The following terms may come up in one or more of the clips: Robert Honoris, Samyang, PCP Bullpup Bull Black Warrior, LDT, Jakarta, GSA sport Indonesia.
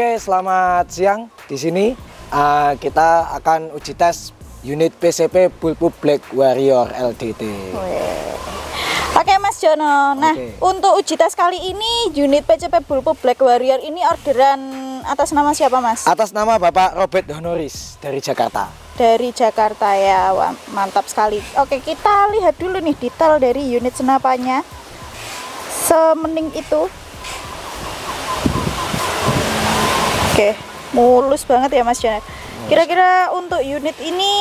Oke, selamat siang. Di sini kita akan uji tes unit PCP Bullpup Bull Black Warrior LDT. Oke, Mas Jono. Nah, untuk uji tes kali ini unit PCP Bullpup Bull Black Warrior ini orderan atas nama siapa, Mas? Atas nama Bapak Robert Honoris dari Jakarta. Dari Jakarta ya, wah, mantap sekali. Oke, kita lihat dulu nih detail dari unit senapannya. Semening itu. Oke, mulus banget ya, Mas Jono. Kira-kira untuk unit ini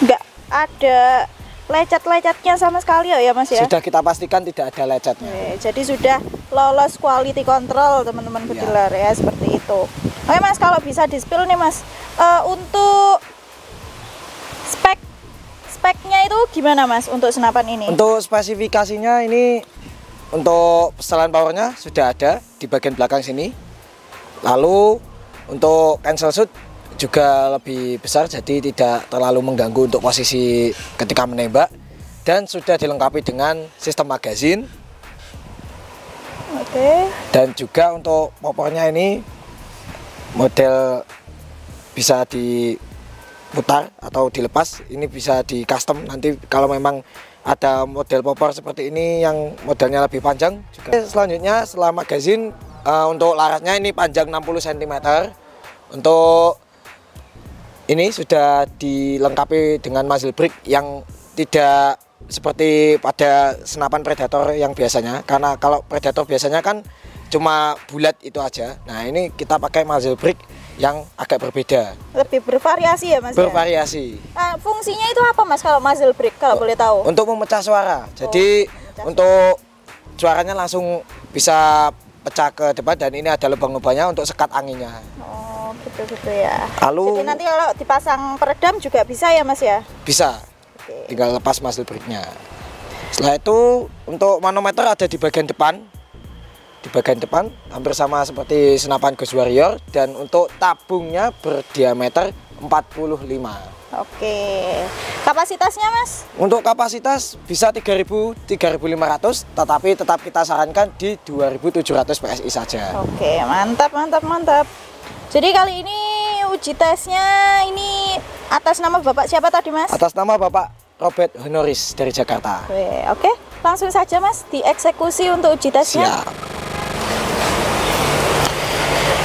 nggak ada lecet-lecetnya sama sekali ya, Mas ya? Sudah kita pastikan tidak ada lecetnya. Oke, jadi sudah lolos quality control, teman-teman bediler ya, seperti itu. Oke, Mas, kalau bisa di-spill nih, Mas, untuk speknya itu gimana, Mas, untuk senapan ini? Untuk spesifikasinya ini, untuk setelan powernya sudah ada di bagian belakang sini. Lalu untuk cancel shoot juga lebih besar, jadi tidak terlalu mengganggu untuk posisi ketika menembak, dan sudah dilengkapi dengan sistem magazin. Oke. Dan juga untuk popornya ini model bisa diputar atau dilepas, ini bisa di custom nanti kalau memang ada model popor seperti ini yang modelnya lebih panjang juga. Selanjutnya setelah magazin, untuk laratnya ini panjang 60 cm. Untuk ini sudah dilengkapi dengan muzzle brake yang tidak seperti pada senapan predator yang biasanya, karena kalau predator biasanya kan cuma bulat itu aja. Nah, ini kita pakai muzzle brake yang agak berbeda. Lebih bervariasi ya, Mas? Bervariasi. Ya? Fungsinya itu apa, Mas, kalau muzzle brake, kalau boleh tahu? Untuk memecah suara. Jadi untuk suaranya langsung bisa pecah ke depan, dan ini ada lubang-lubangnya untuk sekat anginnya. Gitu ya. Lalu, jadi nanti kalau dipasang peredam juga bisa ya, Mas ya? Bisa. Oke. Tinggal lepas muzzle brake-nya. Setelah itu untuk manometer ada di bagian depan. Di bagian depan hampir sama seperti senapan Ghost Warrior, dan untuk tabungnya berdiameter 45. Oke. Kapasitasnya, Mas? Untuk kapasitas bisa 3.000–3.500, tetapi tetap kita sarankan di 2.700 PSI saja. Oke, mantap. Jadi kali ini uji tesnya ini atas nama Bapak siapa tadi, Mas? Atas nama Bapak Robert Honoris dari Jakarta. Oke, langsung saja, Mas, dieksekusi untuk uji tesnya. Siap.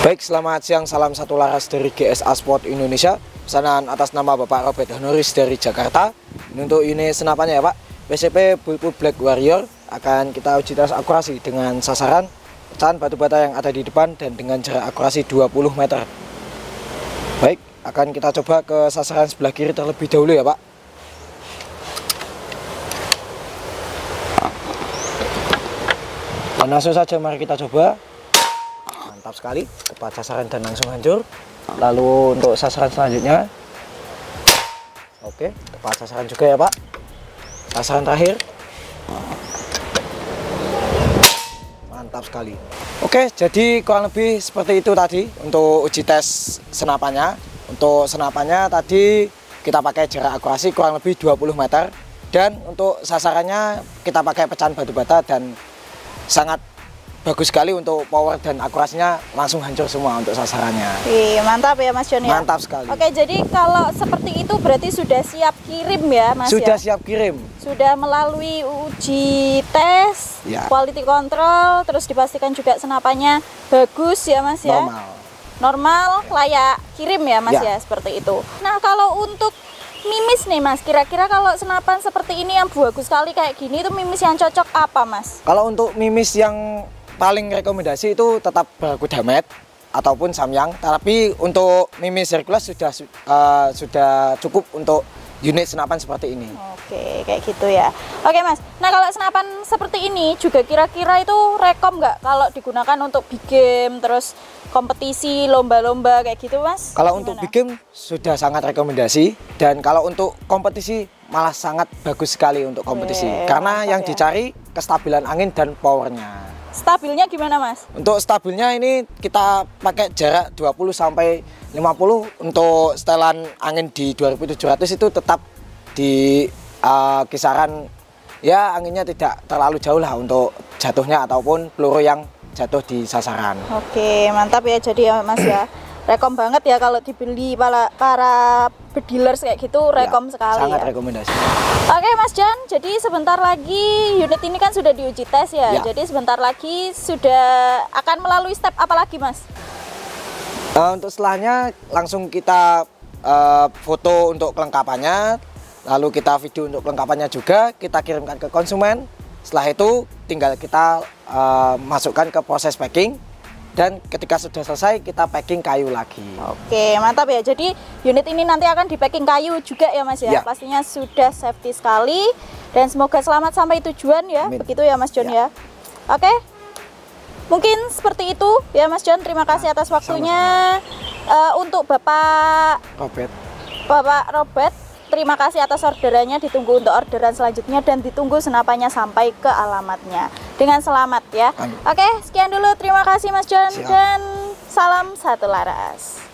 Baik, selamat siang, salam satu laras dari GSA Sport Indonesia. Pesanan atas nama Bapak Robert Honoris dari Jakarta. Ini untuk unit senapannya ya, Pak, PCP Bullpup Black Warrior. Akan kita uji tes akurasi dengan sasaran pecahan batu bata yang ada di depan dan dengan jarak akurasi 20 meter. Baik, akan kita coba ke sasaran sebelah kiri terlebih dahulu ya, Pak. Dan langsung saja mari kita coba. Mantap sekali, tepat sasaran dan langsung hancur. Lalu untuk sasaran selanjutnya. Oke, tepat sasaran juga ya, Pak. Sasaran terakhir. Mantap sekali. Oke, jadi kurang lebih seperti itu tadi untuk uji tes senapannya. Untuk senapannya tadi kita pakai jarak akurasi kurang lebih 20 meter. Dan untuk sasarannya kita pakai pecahan batu bata, dan sangat bagus sekali untuk power dan akurasinya, langsung hancur semua untuk sasarannya. Mantap ya, Mas John. Mantap sekali. Oke, jadi kalau seperti itu berarti sudah siap kirim ya, Mas? Sudah ya? Siap kirim. Sudah melalui uji tes, ya, quality control, terus dipastikan juga senapannya bagus ya, Mas ya? Normal, ya, layak kirim ya, Mas ya, seperti itu. Nah, kalau untuk mimis nih, Mas, kira-kira kalau senapan seperti ini yang bagus sekali kayak gini itu mimis yang cocok apa, Mas? Kalau untuk mimis yang paling rekomendasi itu tetap berkudamet ataupun samyang, tapi untuk mimis Hercules sudah cukup untuk unit senapan seperti ini. Oke, kayak gitu ya. Oke, Mas, nah kalau senapan seperti ini juga kira-kira itu rekom nggak kalau digunakan untuk big game, terus kompetisi, lomba-lomba kayak gitu, Mas? Kalau gimana? Untuk big game sudah sangat rekomendasi, dan kalau untuk kompetisi malah sangat bagus sekali untuk kompetisi. Karena yang dicari kestabilan angin dan powernya. Stabilnya gimana, Mas? Untuk stabilnya ini kita pakai jarak 20–50 untuk setelan angin di 2.700 itu tetap di kisaran ya, anginnya tidak terlalu jauh lah untuk jatuhnya ataupun peluru yang jatuh di sasaran. Oke, mantap ya. Jadi ya Mas ya, rekom banget ya kalau dibeli para dealers kayak gitu, rekom ya, sekali. Sangat ya, rekomendasi. Oke Mas Jan, jadi sebentar lagi unit ini kan sudah diuji tes ya, ya. Jadi sebentar lagi sudah akan melalui step apa lagi Mas? Untuk setelahnya langsung kita foto untuk kelengkapannya, lalu kita video untuk kelengkapannya juga, kita kirimkan ke konsumen. Setelah itu tinggal kita masukkan ke proses packing, dan ketika sudah selesai kita packing kayu lagi. Oke, mantap ya. Jadi unit ini nanti akan di packing kayu juga ya Mas ya, ya. Pastinya sudah safety sekali, dan semoga selamat sampai tujuan ya. Amin. Begitu ya Mas John ya, ya. Oke, mungkin seperti itu ya Mas John. Terima kasih atas waktunya. Sama-sama. Untuk Bapak Robert, terima kasih atas orderannya. Ditunggu untuk orderan selanjutnya, dan ditunggu senapannya sampai ke alamatnya dengan selamat ya. Amin. Oke, sekian dulu. Terima kasih Mas John. Siap. Dan salam satu laras.